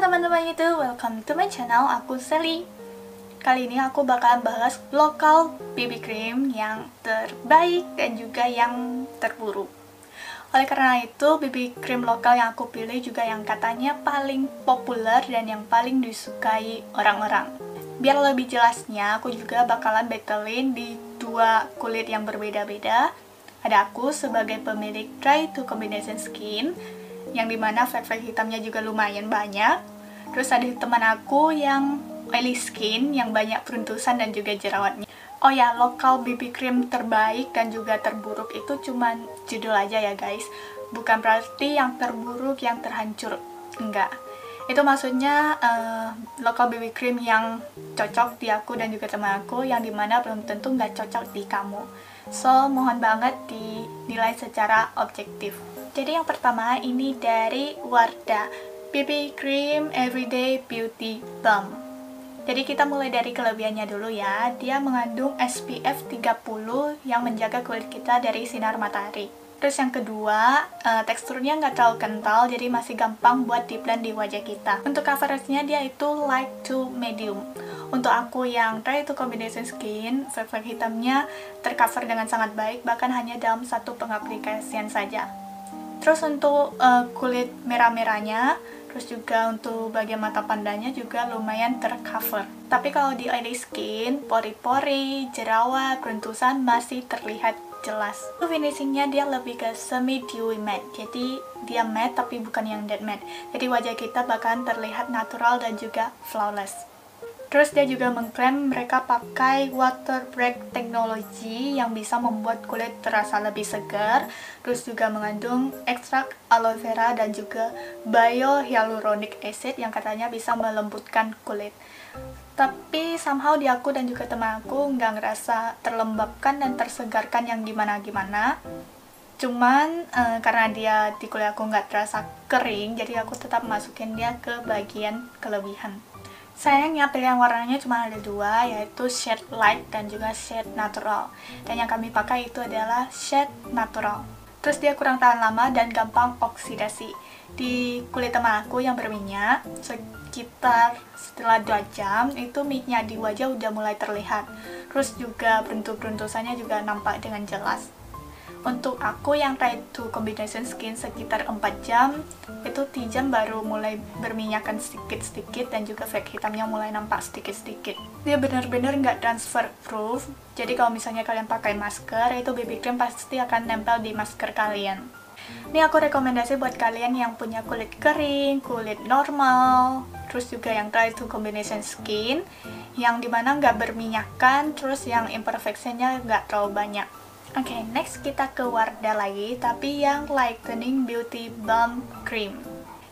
Halo teman-teman YouTube, welcome to my channel, aku Selly. Kali ini aku bakalan bahas lokal BB cream yang terbaik dan juga yang terburuk. Oleh karena itu, BB cream lokal yang aku pilih juga yang katanya paling populer dan yang paling disukai orang-orang. Biar lebih jelasnya, aku juga bakalan battlein di dua kulit yang berbeda-beda. Ada aku sebagai pemilik Try to Combination Skin, yang dimana flek-flek hitamnya juga lumayan banyak. Terus ada teman aku yang oily skin, yang banyak peruntusan dan juga jerawatnya. Oh ya, lokal BB cream terbaik dan juga terburuk itu cuman judul aja ya guys. Bukan berarti yang terburuk yang terhancur, enggak. Itu maksudnya lokal BB cream yang cocok di aku dan juga teman aku, yang dimana belum tentu nggak cocok di kamu. So, mohon banget dinilai secara objektif. Jadi yang pertama ini dari Wardah, BB Cream Everyday Beauty Balm. Jadi kita mulai dari kelebihannya dulu ya. Dia mengandung SPF 30 yang menjaga kulit kita dari sinar matahari. Terus yang kedua, teksturnya nggak terlalu kental, jadi masih gampang buat di-blend di wajah kita. Untuk coveragenya dia itu light to medium. Untuk aku yang Try to Combination Skin, flek-flek hitamnya tercover dengan sangat baik, bahkan hanya dalam satu pengaplikasian saja. Terus untuk kulit merah-merahnya, terus juga untuk bagian mata pandanya juga lumayan tercover. Tapi kalau di oily skin, pori-pori, jerawat, peruntusan masih terlihat jelas. Finishingnya dia lebih ke semi dewy matte, jadi dia matte tapi bukan yang dead matte. Jadi wajah kita bakalan terlihat natural dan juga flawless. Terus dia juga mengklaim mereka pakai water break teknologi yang bisa membuat kulit terasa lebih segar. Terus juga mengandung ekstrak aloe vera dan juga biohyaluronic acid yang katanya bisa melembutkan kulit. Tapi somehow di aku dan juga teman aku nggak ngerasa terlembabkan dan tersegarkan yang gimana-gimana. Cuman karena dia di kulit aku nggak terasa kering, jadi aku tetap masukin dia ke bagian kelebihan. Sayangnya pilihan warnanya cuma ada dua, yaitu shade light dan juga shade natural. Dan yang kami pakai itu adalah shade natural. Terus dia kurang tahan lama dan gampang oksidasi. Di kulit teman aku yang berminyak, sekitar setelah 2 jam, itu minyaknya di wajah udah mulai terlihat. Terus juga beruntusannya juga nampak dengan jelas. Untuk aku yang Try to Combination Skin sekitar 4 jam, itu 3 jam baru mulai berminyakan sedikit-sedikit dan juga flek hitamnya mulai nampak sedikit-sedikit. Dia benar-benar nggak transfer proof, jadi kalau misalnya kalian pakai masker, itu BB cream pasti akan nempel di masker kalian. Ini aku rekomendasi buat kalian yang punya kulit kering, kulit normal, terus juga yang Try to Combination Skin, yang dimana nggak berminyakan, terus yang imperfectionnya nggak terlalu banyak. Oke, next kita ke Wardah lagi, tapi yang Lightening Beauty Balm Cream.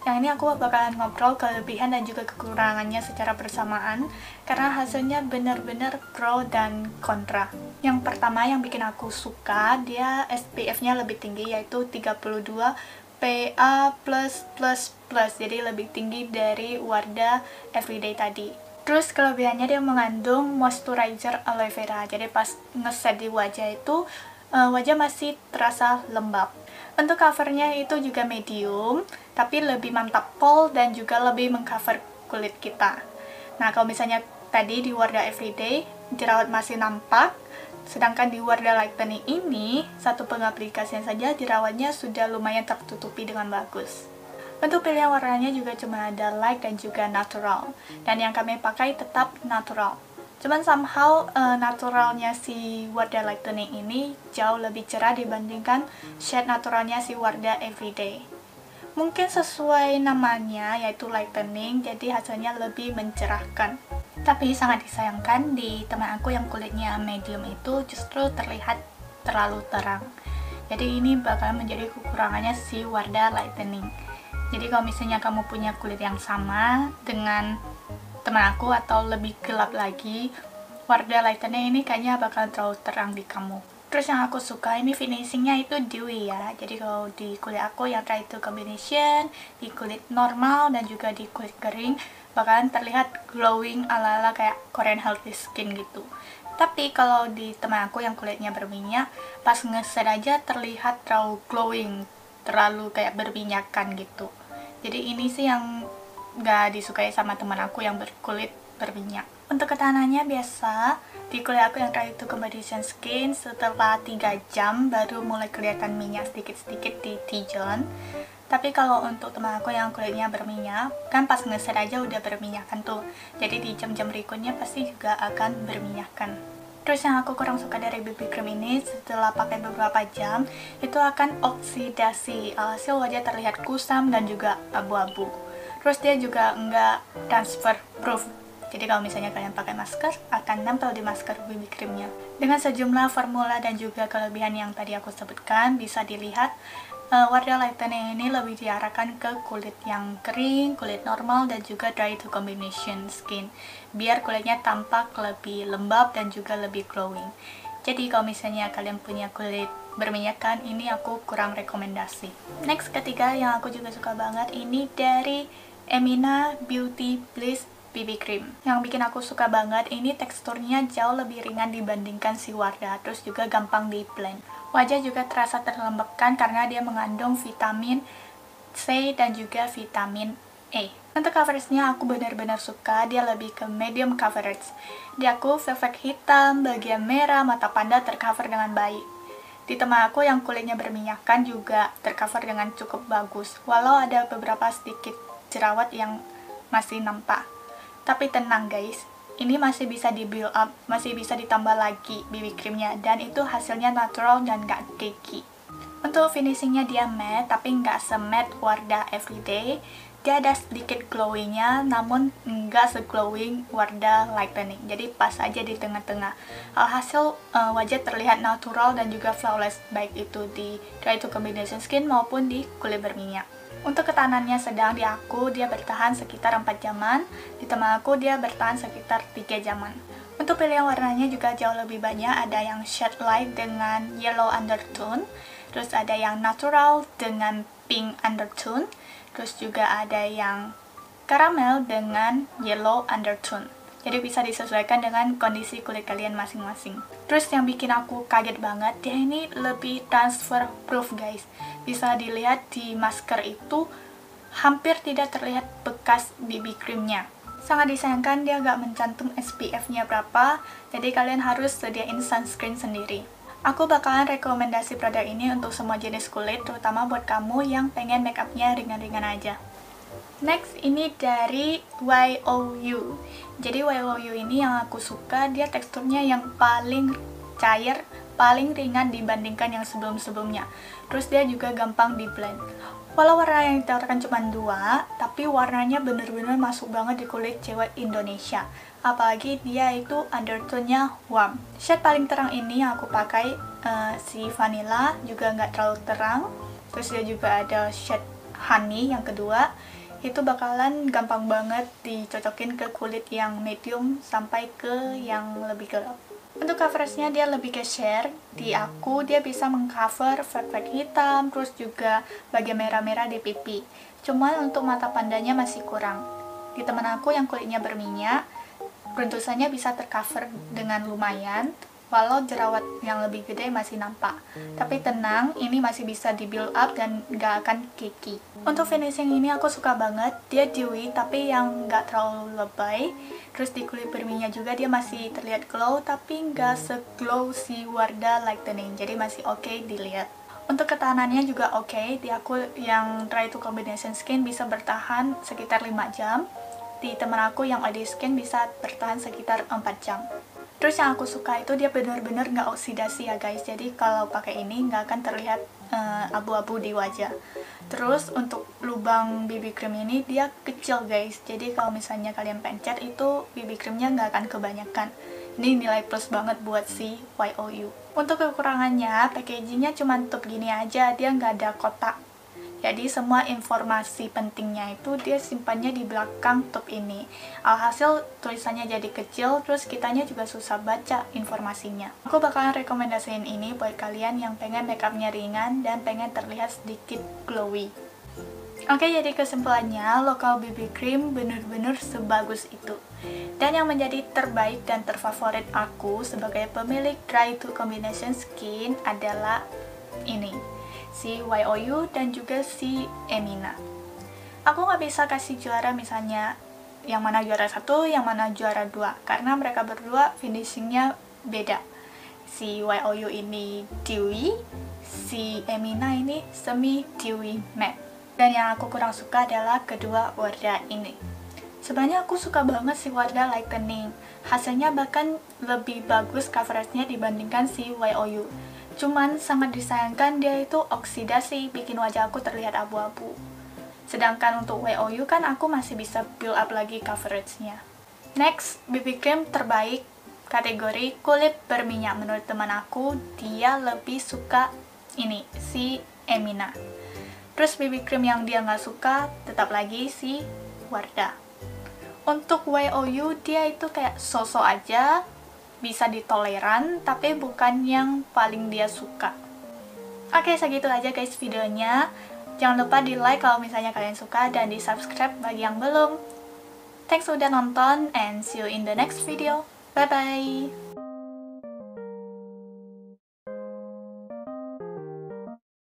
Yang ini aku bakalan ngobrol kelebihan dan juga kekurangannya secara bersamaan, karena hasilnya benar-benar pro dan kontra. Yang pertama yang bikin aku suka, dia SPF-nya lebih tinggi, yaitu 32 PA+++, jadi lebih tinggi dari Wardah Everyday tadi. Terus kelebihannya dia mengandung moisturizer aloe vera, jadi pas ngeset di wajah itu wajah masih terasa lembab. Untuk covernya itu juga medium, tapi lebih mantap pol dan juga lebih mengcover kulit kita. Nah kalau misalnya tadi di Wardah Everyday jerawat masih nampak, sedangkan di Wardah Lightening ini satu pengaplikasian saja jerawatnya sudah lumayan tertutupi dengan bagus. Untuk pilihan warnanya juga cuma ada light dan juga natural. Dan yang kami pakai tetap natural. Cuman somehow naturalnya si Wardah Lightening ini jauh lebih cerah dibandingkan shade naturalnya si Wardah Everyday. Mungkin sesuai namanya yaitu lightening, jadi hasilnya lebih mencerahkan. Tapi sangat disayangkan di teman aku yang kulitnya medium itu justru terlihat terlalu terang. Jadi ini bakal menjadi kekurangannya si Wardah Lightening. Jadi kalau misalnya kamu punya kulit yang sama dengan teman aku atau lebih gelap lagi, Wardah Lightening ini kayaknya bakal terlalu terang di kamu. Terus yang aku suka ini finishingnya itu dewy ya. Jadi kalau di kulit aku yang Try to Combination, di kulit normal dan juga di kulit kering bakalan terlihat glowing ala-ala kayak Korean healthy skin gitu. Tapi kalau di teman aku yang kulitnya berminyak, pas ngeset aja terlihat terlalu glowing, terlalu kayak berminyakan gitu. Jadi ini sih yang gak disukai sama teman aku yang berkulit berminyak. Untuk ketahanannya biasa, di kulit aku yang kali itu competition skin setelah 3 jam baru mulai kelihatan minyak sedikit-sedikit di T-zone. Tapi kalau untuk teman aku yang kulitnya berminyak, kan pas ngeser aja udah berminyakan tuh. Jadi di jam-jam berikutnya pasti juga akan berminyakan. Terus yang aku kurang suka dari BB cream ini, setelah pakai beberapa jam, itu akan oksidasi, alhasil wajah terlihat kusam dan juga abu-abu. Terus dia juga nggak transfer proof. Jadi kalau misalnya kalian pakai masker, akan nempel di masker BB creamnya. Dengan sejumlah formula dan juga kelebihan yang tadi aku sebutkan, bisa dilihat Wardah Lightening ini lebih diarahkan ke kulit yang kering, kulit normal, dan juga dry to combination skin, biar kulitnya tampak lebih lembab dan juga lebih glowing. Jadi kalau misalnya kalian punya kulit berminyakan, ini aku kurang rekomendasi. Next, ketiga yang aku juga suka banget, ini dari Emina Beauty Bliss BB Cream. Yang bikin aku suka banget, ini teksturnya jauh lebih ringan dibandingkan si Wardah, terus juga gampang di blend. Wajah juga terasa terlembabkan karena dia mengandung vitamin C dan juga vitamin E. Untuk coveragenya aku benar-benar suka, dia lebih ke medium coverage. Di aku, efek hitam, bagian merah, mata panda tercover dengan baik. Di teman aku yang kulitnya berminyakan juga tercover dengan cukup bagus, walau ada beberapa sedikit jerawat yang masih nampak. Tapi tenang guys, ini masih bisa di build up, masih bisa ditambah lagi BB creamnya, dan itu hasilnya natural dan gak cakey. Untuk finishingnya dia matte, tapi nggak se-matte Wardah Everyday. Dia ada sedikit glowingnya, namun nggak se-glowing Wardah Lightening. Jadi pas aja di tengah-tengah. Alhasil wajah terlihat natural dan juga flawless, baik itu di dry to combination skin maupun di kulit berminyak. Untuk ketahanannya sedang, di aku dia bertahan sekitar 4 jaman, di teman aku dia bertahan sekitar 3 jaman. Untuk pilihan warnanya juga jauh lebih banyak, ada yang shade light dengan yellow undertone, terus ada yang natural dengan pink undertone, terus juga ada yang caramel dengan yellow undertone. Jadi bisa disesuaikan dengan kondisi kulit kalian masing-masing. Terus yang bikin aku kaget banget, dia ini lebih transfer proof guys. Bisa dilihat di masker itu hampir tidak terlihat bekas BB creamnya. Sangat disayangkan dia gak mencantum SPF-nya berapa, jadi kalian harus sediain sunscreen sendiri. Aku bakalan rekomendasi produk ini untuk semua jenis kulit, terutama buat kamu yang pengen make up-nya ringan-ringan aja. Next, ini dari Y.O.U. Jadi Y.O.U ini yang aku suka, dia teksturnya yang paling cair, paling ringan dibandingkan yang sebelum-sebelumnya. Terus dia juga gampang di blend. Walau warna yang ditawarkan cuma 2, tapi warnanya bener-bener masuk banget di kulit cewek Indonesia. Apalagi dia itu undertone-nya warm. Shade paling terang ini yang aku pakai si vanilla, juga nggak terlalu terang. Terus dia juga ada shade honey yang kedua. Itu bakalan gampang banget dicocokin ke kulit yang medium sampai ke yang lebih gelap. Untuk coveragenya dia lebih ke share. Di aku dia bisa mengcover flek-flek hitam, terus juga bagian merah-merah di pipi. Cuman untuk mata pandanya masih kurang. Di teman aku yang kulitnya berminyak, runtusannya bisa tercover dengan lumayan, walau jerawat yang lebih gede masih nampak. Tapi tenang, ini masih bisa di build up dan gak akan cakey. Untuk finishing ini aku suka banget, dia dewy tapi yang gak terlalu lebay. Terus di kulit berminyak juga dia masih terlihat glow, tapi gak se-glow si Wardah Lightening, jadi masih oke dilihat. Untuk ketahanannya juga oke, di aku yang dry to combination skin bisa bertahan sekitar 5 jam. Di teman aku yang oily skin bisa bertahan sekitar 4 jam. Terus yang aku suka itu dia benar-benar nggak oksidasi ya guys, jadi kalau pakai ini nggak akan terlihat abu-abu di wajah. Terus untuk lubang BB cream ini dia kecil guys, jadi kalau misalnya kalian pencet itu BB creamnya nggak akan kebanyakan. Ini nilai plus banget buat si Y.O.U. Untuk kekurangannya, packagingnya cuma tutup gini aja, dia nggak ada kotak. Jadi semua informasi pentingnya itu dia simpannya di belakang top ini. Alhasil tulisannya jadi kecil, terus kitanya juga susah baca informasinya. Aku bakalan rekomendasiin ini buat kalian yang pengen makeupnya ringan dan pengen terlihat sedikit glowy. Oke, jadi kesimpulannya, local BB cream bener-bener sebagus itu. Dan yang menjadi terbaik dan terfavorit aku sebagai pemilik dry to combination skin adalah ini, si Y.O.U dan juga si Emina. aku nggak bisa kasih juara misalnya yang mana juara 1, yang mana juara 2, karena mereka berdua finishingnya beda. Si Y.O.U ini dewy, si Emina ini semi dewy matte. Dan yang aku kurang suka adalah kedua Wardah ini. Sebenarnya aku suka banget si Wardah Lightening. Hasilnya bahkan lebih bagus coveragenya dibandingkan si Y.O.U. Cuman sangat disayangkan dia itu oksidasi, bikin wajah aku terlihat abu-abu. Sedangkan untuk Y.O.U kan aku masih bisa build up lagi coveragenya. Next, BB cream terbaik kategori kulit berminyak. Menurut teman aku, dia lebih suka ini, si Emina. Terus BB cream yang dia nggak suka, tetap lagi si Wardah. Untuk Y.O.U, dia itu kayak so-so aja, bisa ditoleran, tapi bukan yang paling dia suka. Oke, segitu aja guys videonya. Jangan lupa di like kalau misalnya kalian suka, dan di subscribe bagi yang belum. Thanks udah nonton, and see you in the next video. Bye-bye!